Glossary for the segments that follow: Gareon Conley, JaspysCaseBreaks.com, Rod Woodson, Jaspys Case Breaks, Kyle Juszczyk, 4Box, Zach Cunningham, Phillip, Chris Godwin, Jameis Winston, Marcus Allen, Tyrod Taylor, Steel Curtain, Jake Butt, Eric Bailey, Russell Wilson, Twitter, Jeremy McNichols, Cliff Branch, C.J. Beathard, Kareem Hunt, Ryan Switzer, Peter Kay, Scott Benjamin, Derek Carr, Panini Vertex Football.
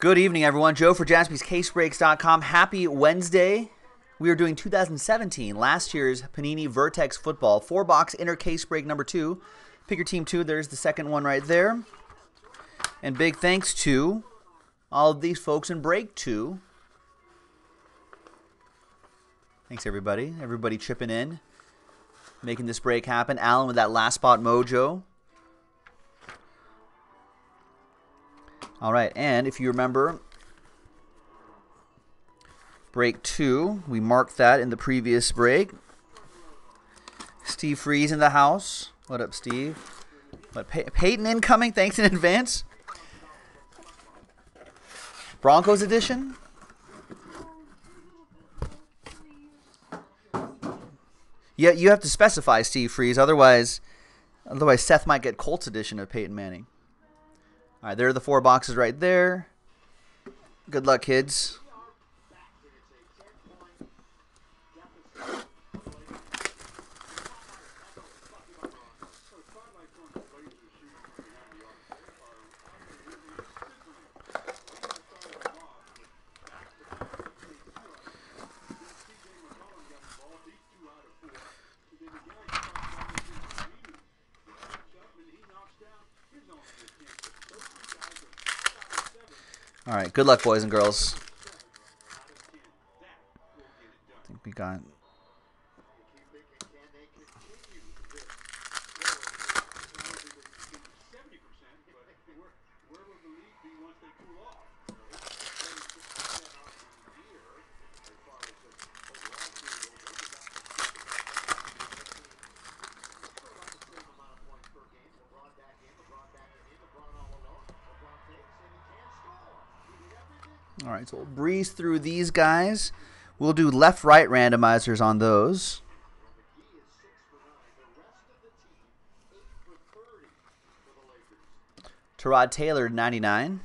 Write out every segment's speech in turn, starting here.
Good evening, everyone. Joe for JaspysCaseBreaks.com. Happy Wednesday. We are doing 2017, last year's Panini Vertex Football. 4-box inner case break number 2. Pick your team 2. There's the second one right there. And big thanks to all of these folks in break 2. Thanks, everybody. Everybody chipping in, making this break happen. Allen with that last spot mojo. All right, and if you remember, break 2, we marked that in the previous break. Steve Freeze in the house. What up, Steve? But Peyton incoming, thanks in advance. Broncos edition. Yeah, you have to specify, Steve Freeze, otherwise Seth might get Colts edition of Peyton Manning. All right, there are the 4 boxes right there. Good luck, kids. All right, good luck, boys and girls. I think we got... All right, so we'll breeze through these guys. We'll do left-right randomizers on those. Tyrod Taylor, 99.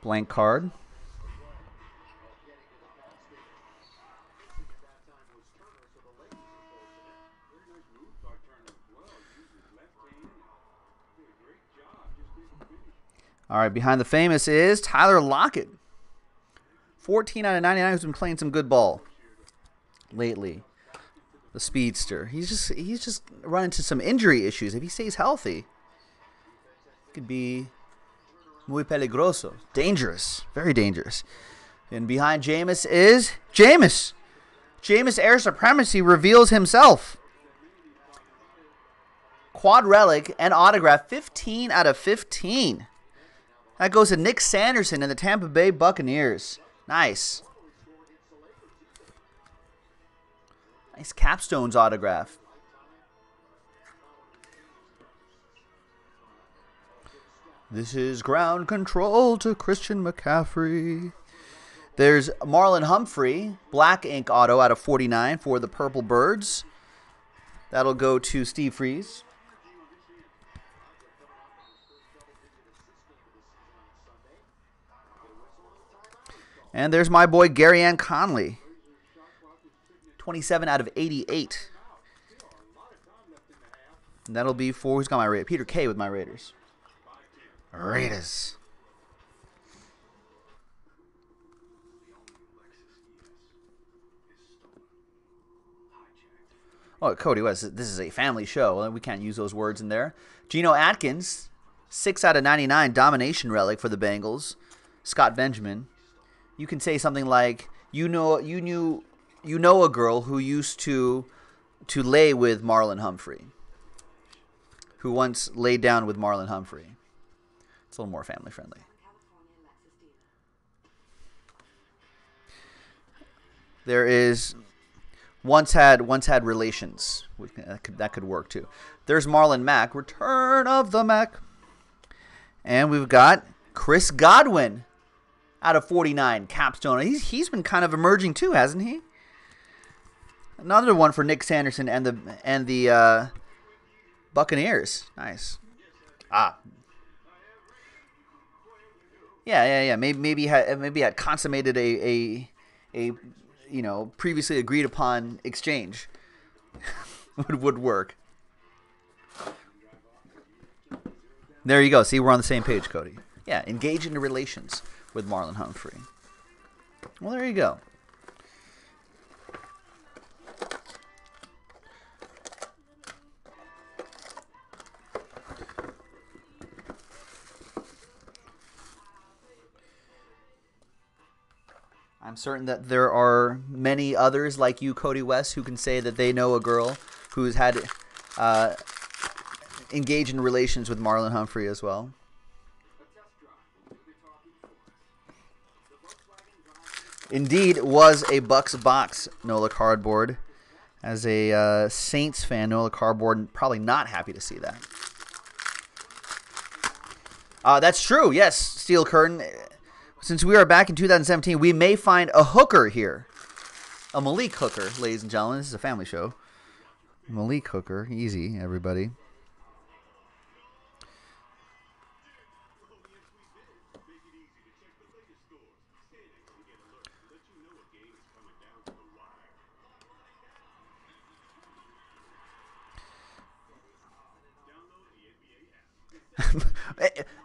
Blank card. All right, behind the famous is Tyler Lockett. 14 out of 99, who's been playing some good ball lately. The speedster. He's just run into some injury issues. If he stays healthy, he could be muy peligroso. Dangerous. Very dangerous. And behind Jameis is Jameis. Jameis Air Supremacy reveals himself. Quad relic and autograph, 15 out of 15. That goes to Nick Sanderson and the Tampa Bay Buccaneers. Nice. Nice Capstones autograph. This is ground control to Christian McCaffrey. There's Marlon Humphrey, black ink auto out of 49 for the Purple Birds. That'll go to Steve Freeze. And there's my boy Gareon Conley, 27 out of 88. And that'll be for, who's got my Raiders? Peter Kay with my Raiders. Raiders. Oh, Cody West, this is a family show. We can't use those words in there. Geno Atkins, 6 out of 99, domination relic for the Bengals. Scott Benjamin. You can say something like, you know a girl who used to lay with Marlon Humphrey, who once laid down with Marlon Humphrey. It's a little more family friendly. There is once had relations. That could work too. There's Marlon Mack, return of the Mack, and we've got Chris Godwin. Out of 49, Capstone. He's been kind of emerging too, hasn't he? Another one for Nick Sanderson and the Buccaneers. Nice. Ah. Yeah. Maybe had consummated a previously agreed upon exchange. would work. There you go. See, we're on the same page, Cody. Yeah, engage into relations with Marlon Humphrey. Well, there you go. I'm certain that there are many others like you, Cody West, who can say that they know a girl who's had engaged in relations with Marlon Humphrey as well. Indeed, was a Bucks box, NOLA Cardboard. As a Saints fan, NOLA Cardboard, probably not happy to see that. That's true, yes, Steel Curtain. Since we are back in 2017, we may find a Hooker here. A Malik Hooker, ladies and gentlemen. This is a family show. Malik Hooker. Easy, everybody.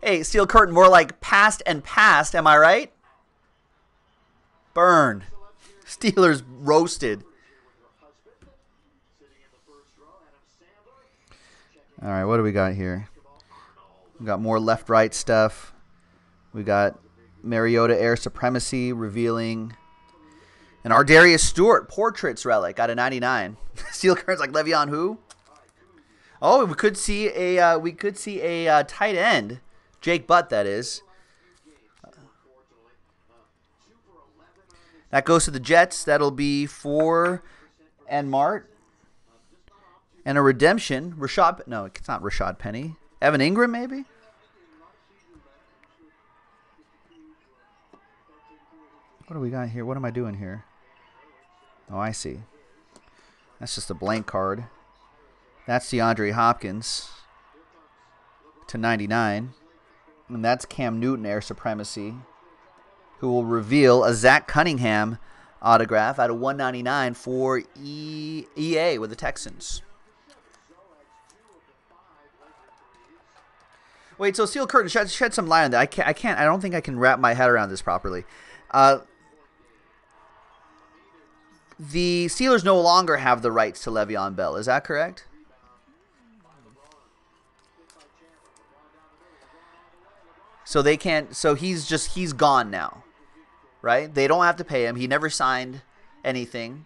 Hey, Steel Curtain, more like past and past, am I right? Burned. Steelers roasted. All right, what do we got here? We got more left-right stuff. We got Mariota Air Supremacy revealing. And our Darius Stewart Portraits relic out of 99. Steel Curtain's like Le'Veon who? Oh, we could see a tight end, Jake Butt. That is. That goes to the Jets. That'll be for and Mart, and a redemption. Rashad? No, it's not Rashad Penny. Evan Ingram, maybe. What do we got here? What am I doing here? Oh, I see. That's just a blank card. That's DeAndre Hopkins to 99. And that's Cam Newton, Air Supremacy, who will reveal a Zach Cunningham autograph out of 199 for EA with the Texans. Wait, so Steel Curtain, shed some light on that. I don't think I can wrap my head around this properly. The Steelers no longer have the rights to Le'Veon Bell. Is that correct? So they can't. So he's gone now, right? They don't have to pay him. He never signed anything,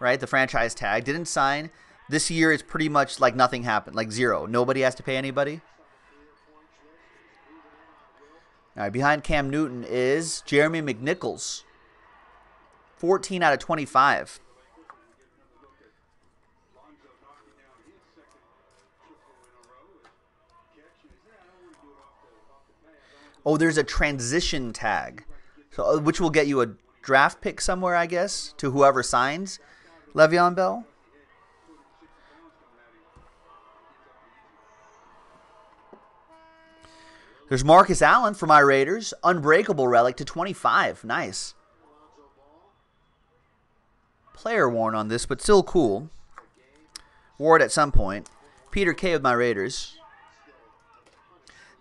right? The franchise tag didn't sign. This year it's pretty much like nothing happened, like zero. Nobody has to pay anybody. All right, behind Cam Newton is Jeremy McNichols, 14 out of 25. Oh, there's a transition tag, so which will get you a draft pick somewhere, I guess, to whoever signs Le'Veon Bell. There's Marcus Allen for my Raiders. Unbreakable relic to 25. Nice. Player worn on this, but still cool. Wore it at some point. Peter Kay of my Raiders.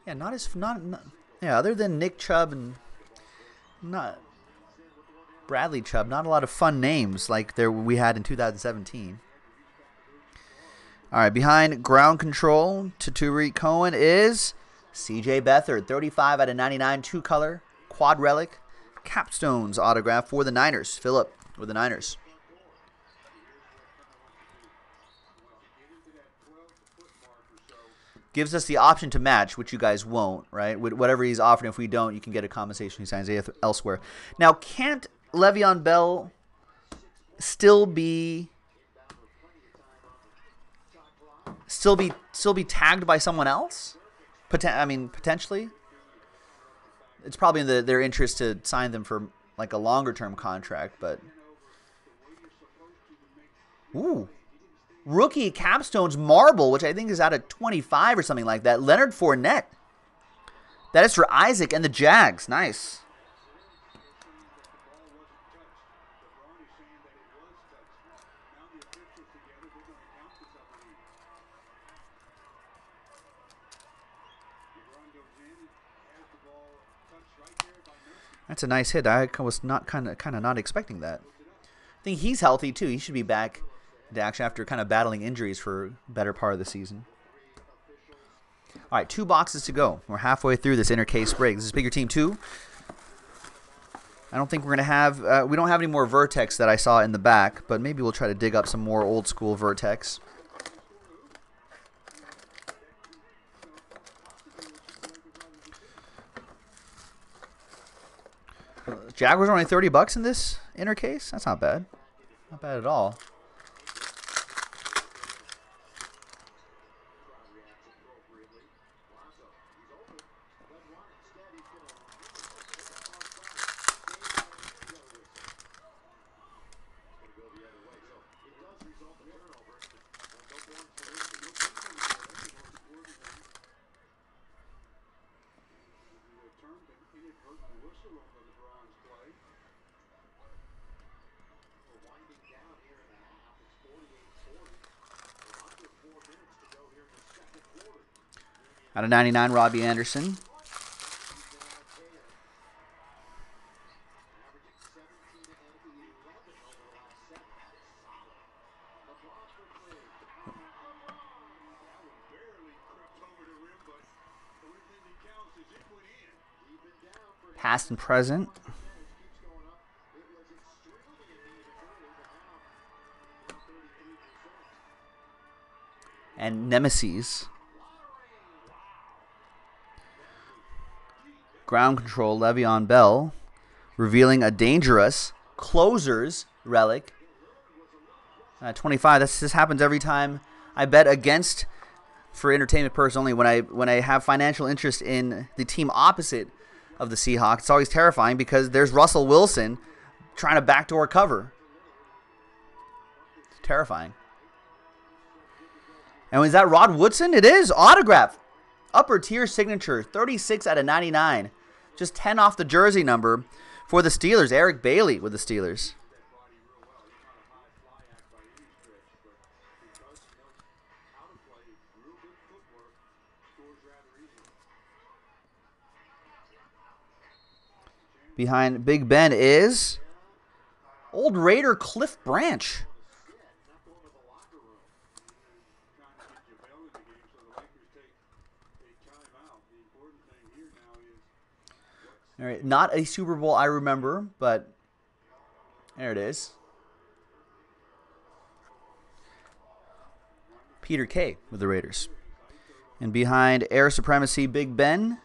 Yeah, not as... Not yeah, other than Nick Chubb and not Bradley Chubb, not a lot of fun names like there we had in 2017. All right, behind ground control to Tarik Cohen is C.J. Beathard, 35 out of 99, two-color, quad relic, capstones autograph for the Niners. Phillip with the Niners. Gives us the option to match, which you guys won't, right? Whatever he's offering, if we don't, you can get a compensation he signs elsewhere. Now, can't Le'Veon Bell still be tagged by someone else? Potentially. It's probably in their interest to sign them for like a longer-term contract, but ooh. Rookie Capstones Marble, which I think is out of 25 or something like that. Leonard Fournette. That is for Isaac and the Jags. Nice. That's a nice hit. I was not kind of not expecting that. I think he's healthy too. He should be back to action after kind of battling injuries for a better part of the season. All right, two boxes to go. We're halfway through this inner case break. This is Bigger Team 2. I don't think we're going to have we don't have any more Vertex that I saw in the back, but maybe we'll try to dig up some more old school Vertex. Jaguars are only $30 in this inner case? That's not bad. Not bad at all. Out of 99, Robbie Anderson. Past and present. And Nemesis. Ground control, Le'Veon Bell, revealing a dangerous closer's relic. 25. This happens every time I bet against, for entertainment purposes only, when I have financial interest in the team opposite of the Seahawks. It's always terrifying because there's Russell Wilson trying to backdoor cover. It's terrifying. And is that Rod Woodson? It is. Autograph. Upper tier signature. 36 out of 99. Just 10 off the jersey number for the Steelers. Eric Bailey with the Steelers. Behind Big Ben is old Raider Cliff Branch. All right, not a Super Bowl I remember, but there it is. Peter Kay with the Raiders. And behind Air Supremacy Big Ben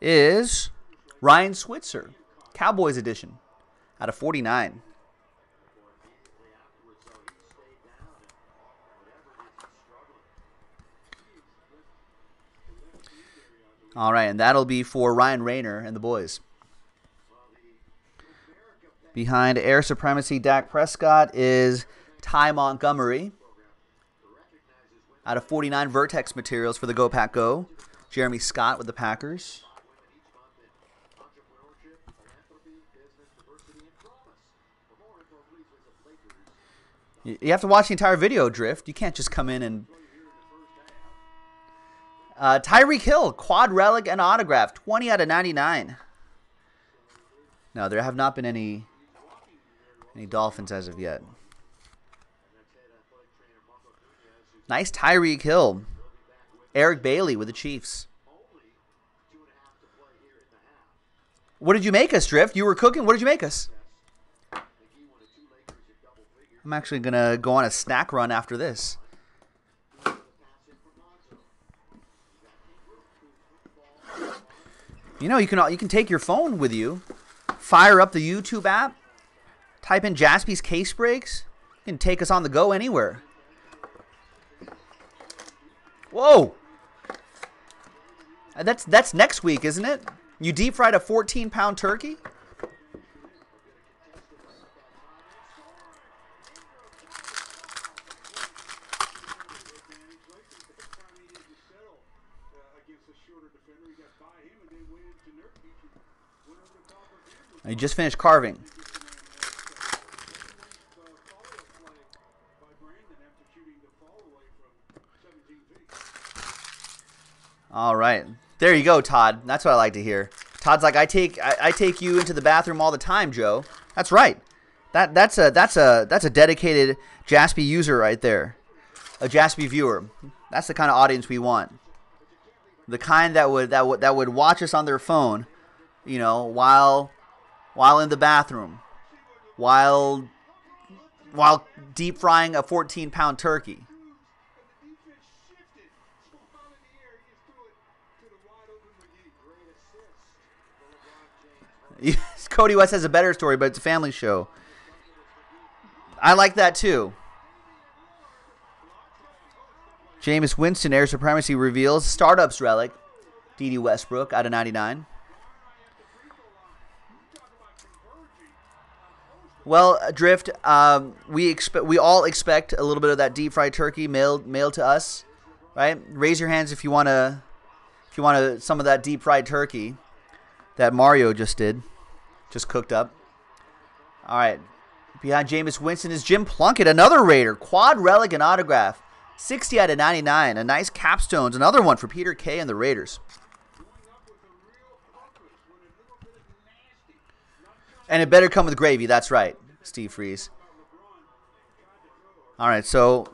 is Ryan Switzer, Cowboys edition, out of 49. All right, and that'll be for Ryan Rayner and the boys. Behind Air Supremacy Dak Prescott is Ty Montgomery. Out of 49, Vertex materials for the Go Pack Go. Jeremy Scott with the Packers. You have to watch the entire video, Drift. You can't just come in and... Tyreek Hill, quad relic and autograph, 20 out of 99. No, there have not been any Dolphins as of yet. Nice Tyreek Hill. Eric Bailey with the Chiefs. What did you make us, Drift? You were cooking. What did you make us? I'm actually going to go on a snack run after this. You know, you can take your phone with you, fire up the YouTube app, type in Jaspy's Case Breaks, you can take us on the go anywhere. Whoa! That's next week, isn't it? You deep fried a 14-pound turkey? I just finished carving. All right. There you go, Todd. That's what I like to hear. Todd's like, I take you into the bathroom all the time, Joe. That's right. That's a dedicated Jaspy user right there, a Jaspy viewer. That's the kind of audience we want. The kind that would watch us on their phone, you know, while in the bathroom, while deep frying a 14-pound turkey. Cody West has a better story, but it's a family show. I like that too. Jameis Winston, Air Supremacy reveals. Startups relic. D.D. Westbrook out of 99. Well, Drift, we all expect a little bit of that deep fried turkey mailed to us, right? Raise your hands if you wanna some of that deep fried turkey that Mario just cooked up. All right, behind Jameis Winston is Jim Plunkett, another Raider, quad relic and autograph, 60 out of 99, a nice capstones, another one for Peter Kay and the Raiders. And it better come with gravy, that's right, Steve Freeze. All right, so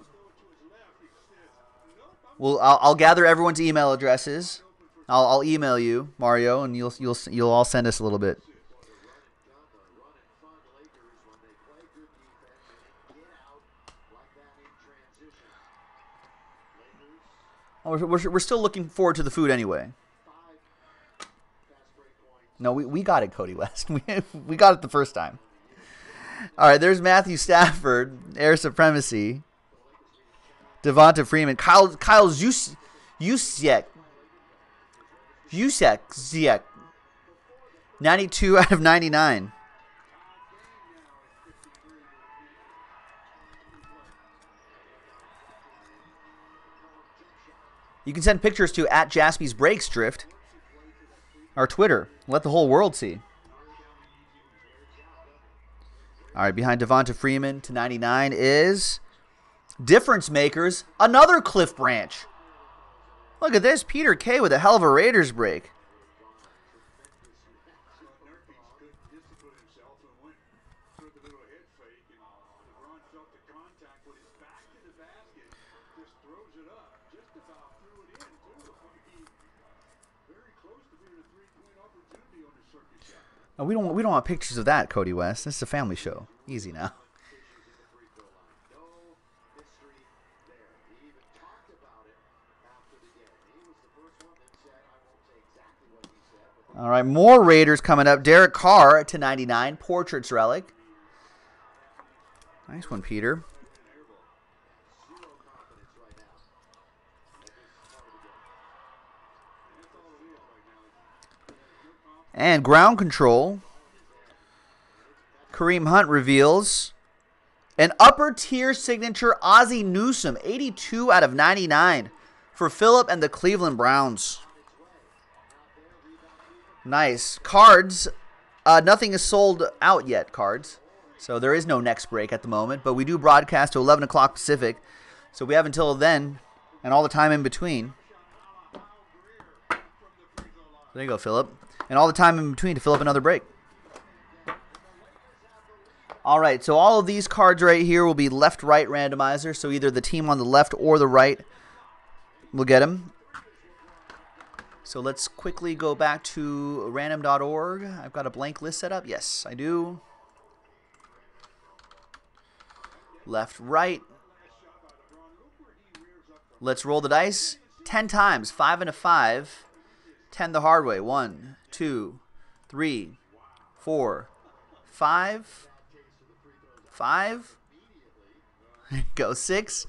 I'll gather everyone's email addresses. I'll email you, Mario, and you'll all send us a little bit. Oh, we're still looking forward to the food anyway. No, we got it, Cody West. We got it the first time. All right, there's Matthew Stafford, Air Supremacy. Devonta Freeman, Kyle Juszczyk. Juszczyk, 92 out of 99. You can send pictures to @JaspysBreaks, our Twitter. Let the whole world see. All right, behind Devonta Freeman to 99 is Difference Makers, another Cliff Branch. Look at this, Peter Kay with a hell of a Raiders break. Oh, we don't want pictures of that, Cody West. This is a family show. Easy now. All right, more Raiders coming up. Derek Carr to 99, Portraits relic. Nice one, Peter. And ground control. Kareem Hunt reveals an upper tier signature, Ozzie Newsome, 82 out of 99 for Phillip and the Cleveland Browns. Nice. Cards, nothing is sold out yet, cards. So there is no next break at the moment, but we do broadcast to 11 o'clock Pacific. So we have until then and all the time in between. There you go, Phillip. And all the time in between to fill up another break. All right, so all of these cards right here will be left-right randomizer. So either the team on the left or the right will get them. So let's quickly go back to random.org. I've got a blank list set up. Yes, I do. Left, right. Let's roll the dice. 10 times. 5 and a 5. 10 the hard way. 1, 2, 3, 4, 5. 5. Go 6,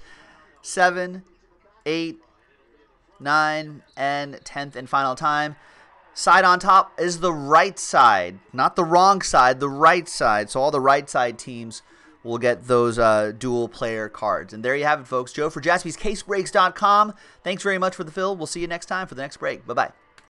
7, 8, 9, and 10th and final time. Side on top is the right side, not the wrong side, the right side. So all the right side teams will get those dual player cards. And there you have it, folks. Joe for JaspysCaseBreaks.com. Thanks very much for the fill. We'll see you next time for the next break. Bye-bye.